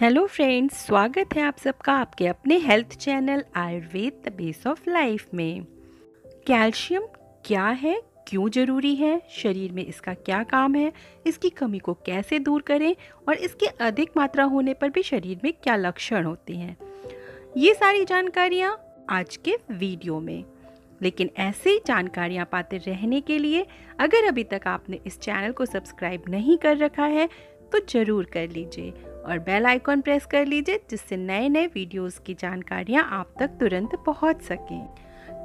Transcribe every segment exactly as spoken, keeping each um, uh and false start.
Hello friends, स्वागत है आप सबका आपके अपने health channel Ayurveda base of life में। कैल्शियम क्या है, क्यों ज़रूरी है, शरीर में इसका क्या काम है, इसकी कमी को कैसे दूर करें और इसके अधिक मात्रा होने पर भी शरीर में क्या लक्षण होते हैं, ये सारी जानकारियां आज के वीडियो में। लेकिन ऐसे ही जानकारियाँ पाते रहने के लिए अगर अभी तक आपने इस चैनल को सब्सक्राइब नहीं कर रखा है तो ज़रूर कर लीजिए और बेल आइकॉन प्रेस कर लीजिए, जिससे नए नए वीडियोस की जानकारियाँ आप तक तुरंत पहुँच सकें।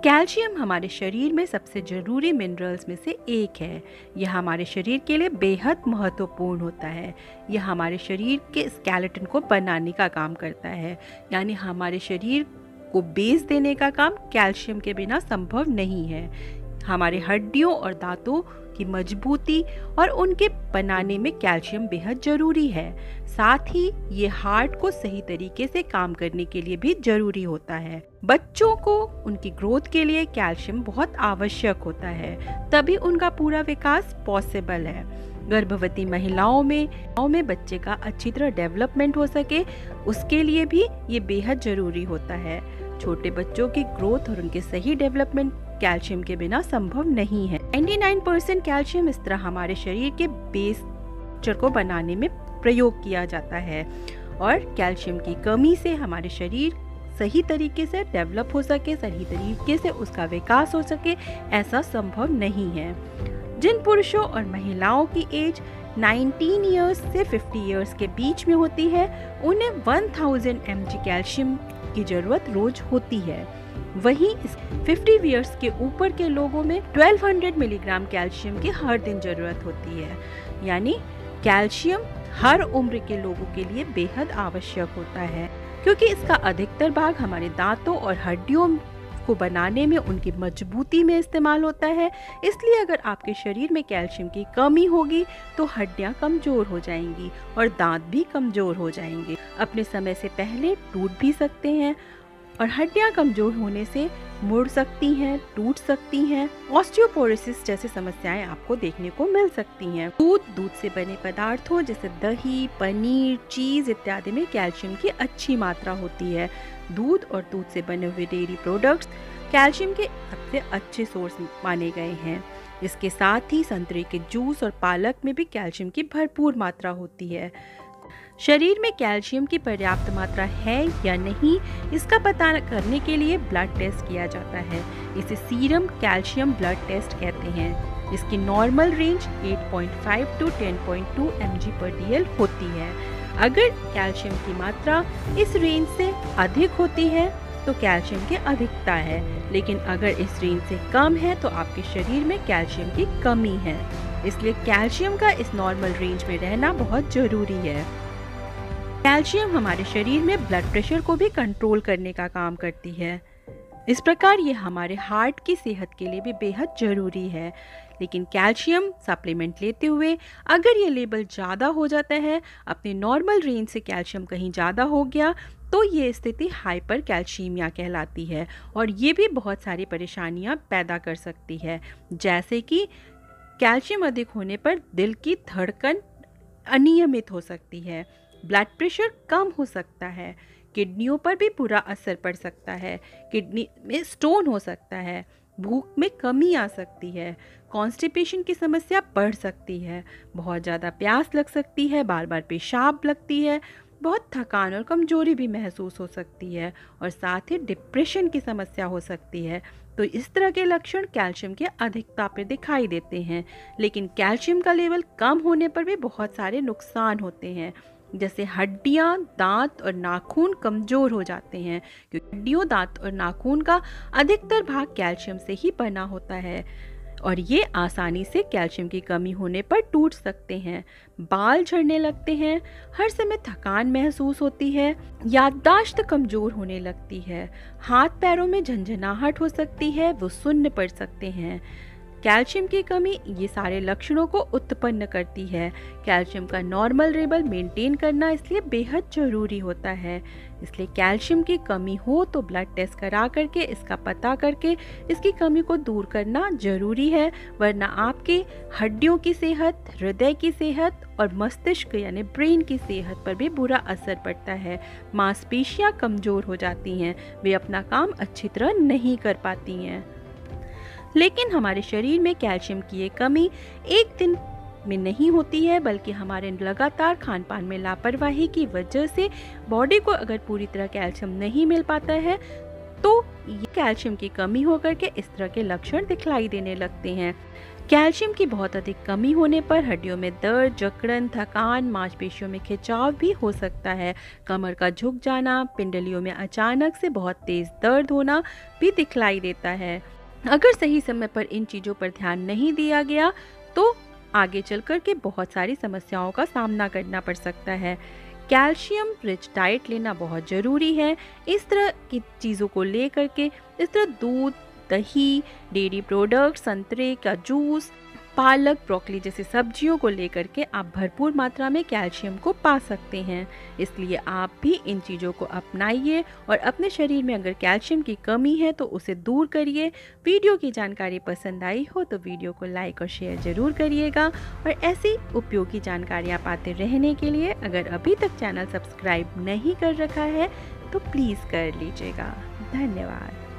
कैल्शियम हमारे शरीर में सबसे ज़रूरी मिनरल्स में से एक है। यह हमारे शरीर के लिए बेहद महत्वपूर्ण होता है। यह हमारे शरीर के स्केलेटन को बनाने का काम करता है, यानी हमारे शरीर को बेस देने का काम कैल्शियम के बिना संभव नहीं है। हमारे हड्डियों और दांतों की मजबूती और उनके बनाने में कैल्शियम बेहद ज़रूरी है। साथ ही ये हार्ट को सही तरीके से काम करने के लिए भी ज़रूरी होता है। बच्चों को उनकी ग्रोथ के लिए कैल्शियम बहुत आवश्यक होता है, तभी उनका पूरा विकास पॉसिबल है। गर्भवती महिलाओं में में बच्चे का अच्छी तरह डेवलपमेंट हो सके, उसके लिए भी ये बेहद ज़रूरी होता है। छोटे बच्चों की ग्रोथ और उनके सही डेवलपमेंट कैल्शियम के बिना संभव नहीं है। निन्यानवे परसेंट कैल्शियम इस तरह हमारे शरीर के बेस स्ट्रक्चर को बनाने में प्रयोग किया जाता है और कैल्शियम की कमी से हमारे शरीर सही तरीके से डेवलप हो सके, सही तरीके से उसका विकास हो सके, ऐसा संभव नहीं है। जिन पुरुषों और महिलाओं की एज उन्नीस इयर्स से पचास इयर्स के बीच में होती है, उन्हें एक हज़ार एम जी कैल्शियम की ज़रूरत रोज होती है। वहीं पचास इयर्स के ऊपर के लोगों में बारह सौ मिलीग्राम कैल्शियम की हर दिन ज़रूरत होती है। यानी कैल्शियम हर उम्र के लोगों के लिए बेहद आवश्यक होता है, क्योंकि इसका अधिकतर भाग हमारे दांतों और हड्डियों को बनाने में, उनकी मजबूती में इस्तेमाल होता है। इसलिए अगर आपके शरीर में कैल्शियम की कमी होगी तो हड्डियां कमज़ोर हो जाएंगी और दांत भी कमज़ोर हो जाएंगे, अपने समय से पहले टूट भी सकते हैं। और हड्डियां कमज़ोर होने से मुड़ सकती हैं, टूट सकती हैं। ऑस्टियोपोरोसिस जैसी समस्याएं आपको देखने को मिल सकती हैं। दूध दूध से बने पदार्थों जैसे दही, पनीर, चीज़ इत्यादि में कैल्शियम की अच्छी मात्रा होती है। दूध और दूध से बने हुए डेयरी प्रोडक्ट्स कैल्शियम के सबसे अच्छे सोर्स माने गए हैं। इसके साथ ही संतरे के जूस और पालक में भी कैल्शियम की भरपूर मात्रा होती है। शरीर में कैल्शियम की पर्याप्त मात्रा है या नहीं, इसका पता करने के लिए ब्लड टेस्ट किया जाता है। इसे सीरम कैल्शियम ब्लड टेस्ट कहते हैं। इसकी नॉर्मल रेंज आठ पॉइंट पाँच टू दस पॉइंट दो M G per D L होती है। अगर कैल्शियम की मात्रा इस रेंज से अधिक होती है तो कैल्शियम की अधिकता है, लेकिन अगर इस रेंज से कम है तो आपके शरीर में कैल्शियम की कमी है। इसलिए कैल्शियम का इस नॉर्मल रेंज में रहना बहुत ज़रूरी है। कैल्शियम हमारे शरीर में ब्लड प्रेशर को भी कंट्रोल करने का काम करती है। इस प्रकार ये हमारे हार्ट की सेहत के लिए भी बेहद ज़रूरी है। लेकिन कैल्शियम सप्लीमेंट लेते हुए अगर ये लेवल ज़्यादा हो जाता है, अपने नॉर्मल रेंज से कैल्शियम कहीं ज़्यादा हो गया, तो ये स्थिति हाइपरकैल्शिमिया कहलाती है और ये भी बहुत सारी परेशानियाँ पैदा कर सकती है, जैसे कि कैल्शियम अधिक होने पर दिल की धड़कन अनियमित हो सकती है, ब्लड प्रेशर कम हो सकता है, किडनियों पर भी बुरा असर पड़ सकता है, किडनी में स्टोन हो सकता है, भूख में कमी आ सकती है, कॉन्स्टिपेशन की समस्या बढ़ सकती है, बहुत ज़्यादा प्यास लग सकती है, बार बार पेशाब लगती है, बहुत थकान और कमजोरी भी महसूस हो सकती है और साथ ही डिप्रेशन की समस्या हो सकती है। तो इस तरह के लक्षण कैल्शियम के अधिकता पर दिखाई देते हैं। लेकिन कैल्शियम का लेवल कम होने पर भी बहुत सारे नुकसान होते हैं, जैसे हड्डियां, दांत और नाखून कमज़ोर हो जाते हैं, क्योंकि हड्डियों, दांत और नाखून का अधिकतर भाग कैल्शियम से ही बना होता है और ये आसानी से कैल्शियम की कमी होने पर टूट सकते हैं। बाल झड़ने लगते हैं, हर समय थकान महसूस होती है, याददाश्त कमज़ोर होने लगती है, हाथ पैरों में झंझनाहट हो सकती है, वो सुन्न पड़ सकते हैं। कैल्शियम की कमी ये सारे लक्षणों को उत्पन्न करती है। कैल्शियम का नॉर्मल लेवल मेंटेन करना इसलिए बेहद ज़रूरी होता है। इसलिए कैल्शियम की कमी हो तो ब्लड टेस्ट करा करके इसका पता करके इसकी कमी को दूर करना ज़रूरी है, वरना आपके हड्डियों की सेहत, हृदय की सेहत और मस्तिष्क यानी ब्रेन की सेहत पर भी बुरा असर पड़ता है। मांसपेशियां कमज़ोर हो जाती हैं, वे अपना काम अच्छी तरह नहीं कर पाती हैं। लेकिन हमारे शरीर में कैल्शियम की ये कमी एक दिन में नहीं होती है, बल्कि हमारे लगातार खान पान में लापरवाही की वजह से बॉडी को अगर पूरी तरह कैल्शियम नहीं मिल पाता है तो ये कैल्शियम की कमी होकर के इस तरह के लक्षण दिखलाई देने लगते हैं। कैल्शियम की बहुत अधिक कमी होने पर हड्डियों में दर्द, जकड़न, थकान, मांसपेशियों में खिंचाव भी हो सकता है। कमर का झुक जाना, पिंडलियों में अचानक से बहुत तेज़ दर्द होना भी दिखलाई देता है। अगर सही समय पर इन चीज़ों पर ध्यान नहीं दिया गया तो आगे चल कर के बहुत सारी समस्याओं का सामना करना पड़ सकता है। कैल्शियम रिच डाइट लेना बहुत ज़रूरी है। इस तरह की चीज़ों को ले करके इस तरह दूध, दही, डेयरी प्रोडक्ट, संतरे का जूस, पालक, ब्रोकली जैसी सब्जियों को लेकर के आप भरपूर मात्रा में कैल्शियम को पा सकते हैं। इसलिए आप भी इन चीज़ों को अपनाइए और अपने शरीर में अगर कैल्शियम की कमी है तो उसे दूर करिए। वीडियो की जानकारी पसंद आई हो तो वीडियो को लाइक और शेयर ज़रूर करिएगा और ऐसी उपयोगी जानकारियाँ पाते रहने के लिए अगर अभी तक चैनल सब्सक्राइब नहीं कर रखा है तो प्लीज़ कर लीजिएगा। धन्यवाद।